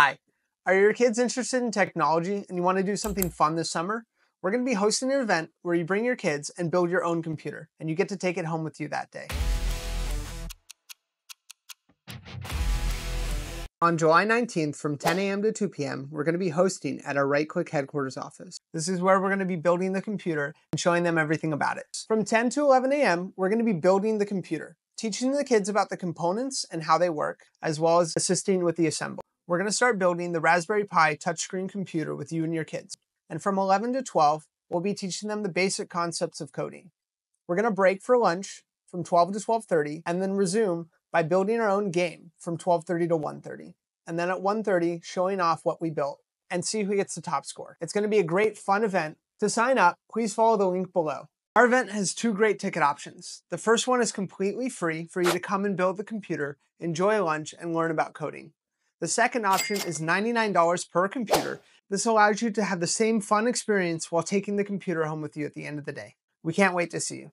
Hi, are your kids interested in technology and you want to do something fun this summer? We're going to be hosting an event where you bring your kids and build your own computer, and you get to take it home with you that day. On July 19th from 10 a.m. to 2 p.m., we're going to be hosting at our Right Click headquarters office. This is where we're going to be building the computer and showing them everything about it. From 10 to 11 a.m., we're going to be building the computer, teaching the kids about the components and how they work, as well as assisting with the assembly. We're going to start building the Raspberry Pi touchscreen computer with you and your kids. And from 11 to 12, we'll be teaching them the basic concepts of coding. We're going to break for lunch from 12 to 12:30 and then resume by building our own game from 12:30 to 1:30. And then at 1:30, showing off what we built and see who gets the top score. It's going to be a great fun event. To sign up, please follow the link below. Our event has two great ticket options. The first one is completely free for you to come and build the computer, enjoy lunch, and learn about coding. The second option is $99 per computer. This allows you to have the same fun experience while taking the computer home with you at the end of the day. We can't wait to see you.